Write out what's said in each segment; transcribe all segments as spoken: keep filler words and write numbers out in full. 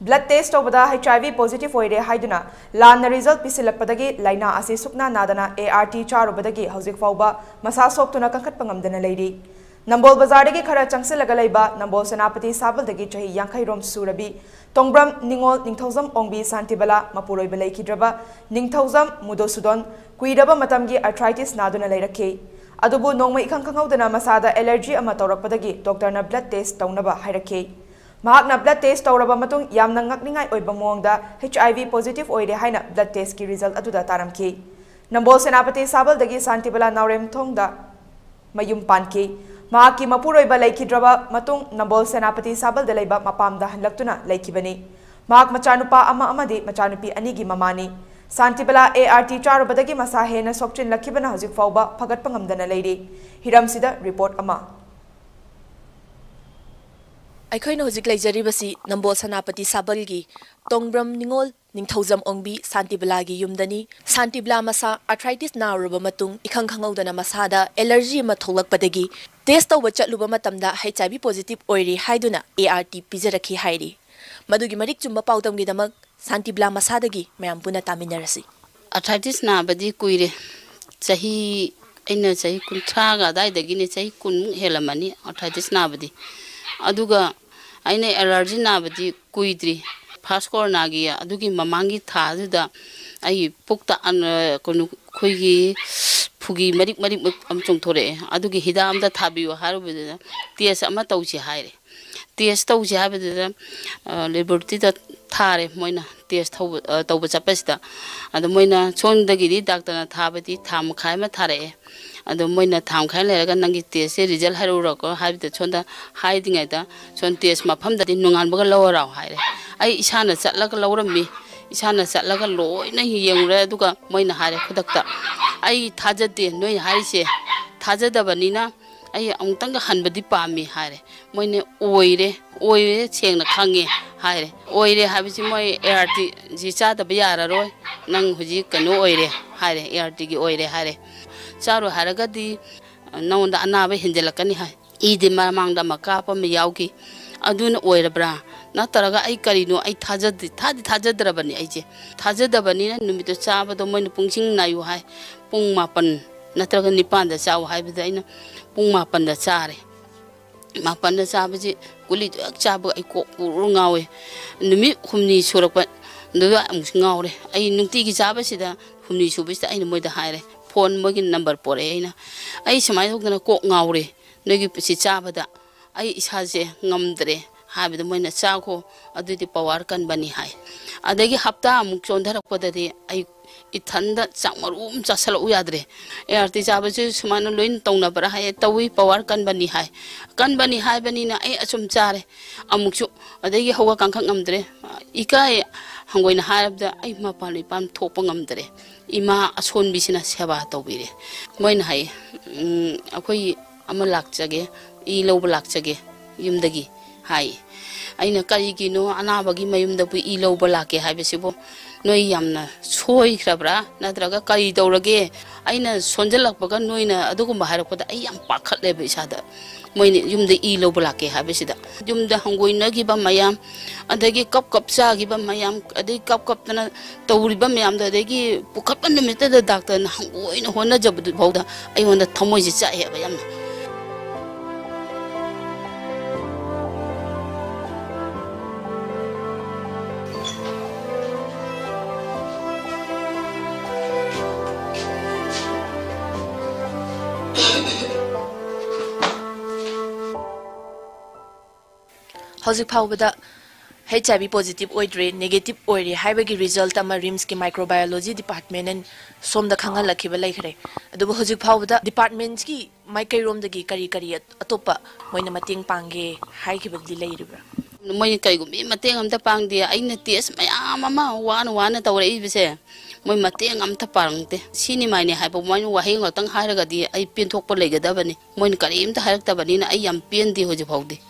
Blood test over the H I V positive for the Haiduna. Lana result Pisilapadagi, Laina Asi Sukna Nadana, A R T Char over the Gay, Hosik Fauba, Masasok to Nakat Pangam than a lady. Nambol Bazarigi Kara Chansilagaliba, Nambol Sanapati Sabal the Gichahi, Yankairom Surabi, Tongbram, Ningol, Ningtosam, Ongbi, Santibala, Mapuroi Belakidraba, Ningtosam, Mudosudon, Kuidaba Matamgi, arthritis Naduna later K. Adubu Nongma Ikankangodana Masada, allergy Amatorapadagi, Doctor Na blood test Tonaba Hiraki. Mahakna blood test tauraba matung yamna ngakningai oiba mawangda H I V positive oide haina blood test ki result atuda taramki. Nambol Senapati Sabal dagi Santibala Naurem Thongda mayum panki. Mahaki mapuroiba laikidraba matung Nambol Senapati Sabal de laiba mapamda hanlaktuna laikibani. Mahak machanupa ama amadi machanupi anigi mamani. Santibala A R T charubadagi masahena sokchin lakibana hazik fauba pagat pangamdana lady. Hiram Sida report ama. I coin Hosik Lajaribasi, Nambol Senapati Sabalgi, Tongbram Ningol, Ningtosam Ongbi, Santibalagi Yumdani, Santibla Masa, arthritis Naruba Matung, Ikankangodana Masada, allergy Matolak Padagi, Test of Wachat Lubamatamda, H I V positive Oiri Haiduna, A R T Pizaraki Haidi, Madugi Marik Jumba Pautam Gidamak, Santibla Masadagi, Mampuna Taminarasi. Arthritis Nabadi Kuire Sahi in a Sahikuntaga, the Guinea Sahikun Helamani, arthritis Nabadi. Aduga aine allergy na badi kuidri first corona gi adugi mamangi tha da ai pukta an konu khoigi phugi marik marik am chong thore adugi hida amda thabiyo haru beda ts ama tauchi haire ts tauchi ha beda liberty da thare moina ts thau tauba chapesta adu moina chon da gi doctor na thabati tham khai ma thare and the Moina town can let a Nangitis, Rizal Haruroko, have the Chonda hiding at the Chontis Mapam that in Nungan Bogaloa hide. I shana sat like a lower me, Ishana sat like a low, and he young Reduga Moina Hare Kodaka. I Tajadi, no Harise, Tajada Banina, I Untanga Hanbadipa me hire. Moine Oire, Oire, Chang Kangi hire. Oire habits in my A R T, Zisa the Biara Roy, Nang Hujika no Oire, Hare, A R T Oire Hare. Charu Haragadi, no one the Anabe Hindelakani, Edi Mamanga Macapa Miyauki, Aduna Oirabra, Nataraga Icarino, I Tazad, Tazadrabani, Aje, Tazadabanina, Numito Saba, the Moin Punching Nayuhai, Pungmapan, Natraganipan, the Sao Hybridina, Pungmapan the Sari, Mapan the Sabaji, Gulit Chabo, I cook Rungawe, Numi, whom needs Surapan, Nua Musgaure, I Nutiki Sabasida, whom needs to be the animal the higher. Phone making number pore ina ai samai hogna kok ngaure negi pisi chabada ai isa je ngamdre habida moina cha ko adudi power kan bani hai adegi hapta amuk chondharak podari ai ithanda changmarum chasal uyadre arti chabachu samana loin tongna bara hai tawi power kan bani hai kan bani hai bani na ai achum chare amuk chu adegi howa kankha ngamdre ikai Hangoin Harabda, Ima Palipam Topangam Dre, Ima Asun Business Hebato Bire. Moin Hai, Akoi Amalakjage, Elobalakjage, Yumdagi, Hai. I know Karigi no Anabagi Mayum the Elobalaki Habisibo, no Yamna, Soi Krabra, Nadraga Kari Dorage, I know Sonjalapaga, no in a Dugumba Harapota, I am Pakat each other. Moin Yum the Elobalaki Habisida, Yum the Hangoina Giba Mayam. Adegi cup cup sa giba mayam adegi cup cup na tauriba mayam da adegi pukap na mita da doctor na hangoi na hona jab bauda ai hona thamoi ji cha ya bayam Hosik Pawada H I V positive oidre, negative oire, haibagi result ama Rimski microbiology department and som the Kanga Lakiba Lakere. The Hosik Pawada departments ki, Mike Rom the Gikari Kari Atopa, Moinamating Pange, Haikiba delay river. Moinkaigumi, Matang the Pangia, Inatis, my Amama, one one at our age, when Matang am tapante, Sinimani hypo, one wahing or Tang Haragadi, I pin topolega Dabani, when Karim the Harakabanina, I am pin the Hojipodi.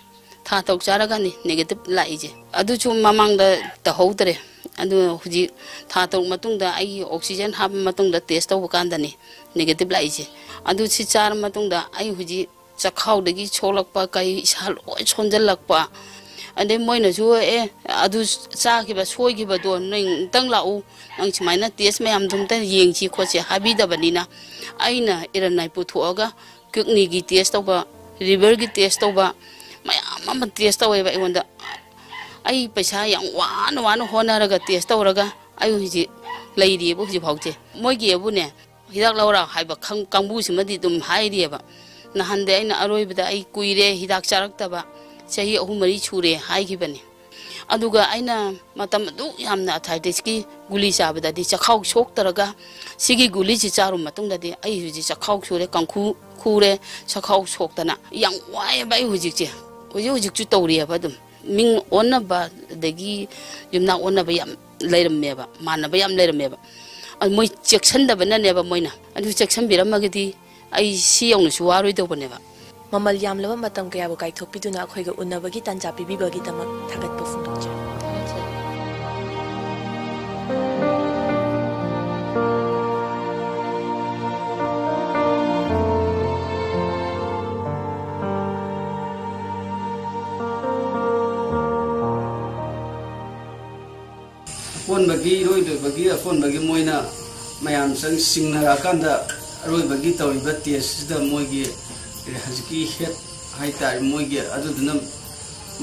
Tatok Jaragani, negative laije. Aduchu Mamanga the Hodre, and Huji Tato Matunda, I oxygen have Matunda taste of Kandani, negative laije. Aduchi Char Matunda, I Huji Chakau the Gisolakpa, Kai Shal Chondelakpa, and then moina chu eh adu cha ki ba soi ki ba don ning tang lau ang chmaina test me am dum ta yeng chi kho che habi da banina aina iranai pu thu aga kidney gi test to ba liver gi test to ba mayam am test to ba iwanda ai paisa yang wan wan hona raga test to raga ayu ji lai ri bu ji phau che moi gi bu ne hidak laura hai ba khang kangbu sima di dum hai ri ba nahande aina aroi ba ai kuire hidak charak ta ba chahi ahumari chure hai gi bane aduga aina matam du yamna athaitis ki guli chaba da di chakhau sok taraga sigi guli chi charu matung da di ai huji chakhau chure kangkhu khure chakhau sok ta na yang wai bai huji che huji huji chu tawri ba dum ming onna ba dagi yumna onna ba yam leiram me ba manna ba yam leiram me ba an moi chekshan da ban ne ba moina anu chekshan biram ma gi di ai si yong su waroi do bane ba mamal yam laba matam kaya bu kai thopi duna khoi ga unna ba gi tanja bi bi ba gi tamak thagat pa fun cha phone bagi roi do bagi phone bagi moina mayam sang singna ra kan da roi bagi tawi ba tes da moi gi hajki het hai tar moi gi adu dana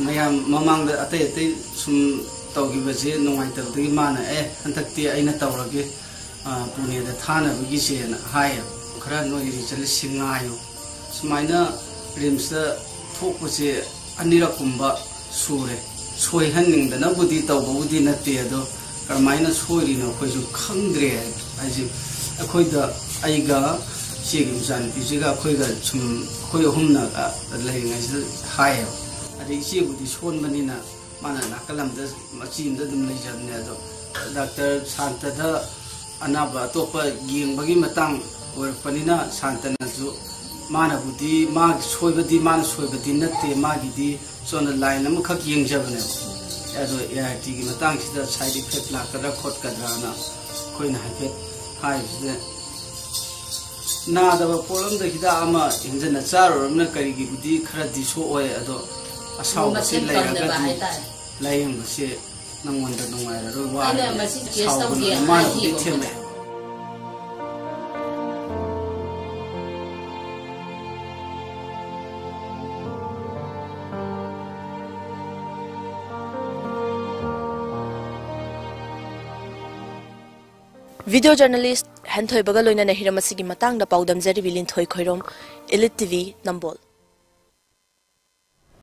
mayam mamang da ate ate sum tawgi ba je nongai tar de mana eh antak ti aina tawrage pune da thana bagi sen hai khara noi ri chal singa yo sumaina rims da thok ko che anira kumba sure soi hanning da na budi taw budi na te ado karmaina sori no khoju khangdre aji akhoi da aiga chegim san pijiga khoi ga chum khoi humna ka lai ngai hai ari chi budi son manina mana nakalam da machim da dum lai jan ne do doctor santa da anaba to pa ging bagi matang or panina santa na ju mana budi ma soi budi man soi budi na te ma gi di sona lai nam khak yeng jabne ajo A R T gi matang sida side effect la kada khot kada na khoi na hai hai na da polam da hida ama inje na charo na kari gi budi khara di so oe ado asaw ba se lai ga di lai ang se nangon da nongai ro wa ala ma si ke saw gi ma hi theme Video journalist Hanthoy Bagaloina Nahira Masigi Matang da Paudam Zeri Bilin Thoi Khoirom, Elite T V Nambol.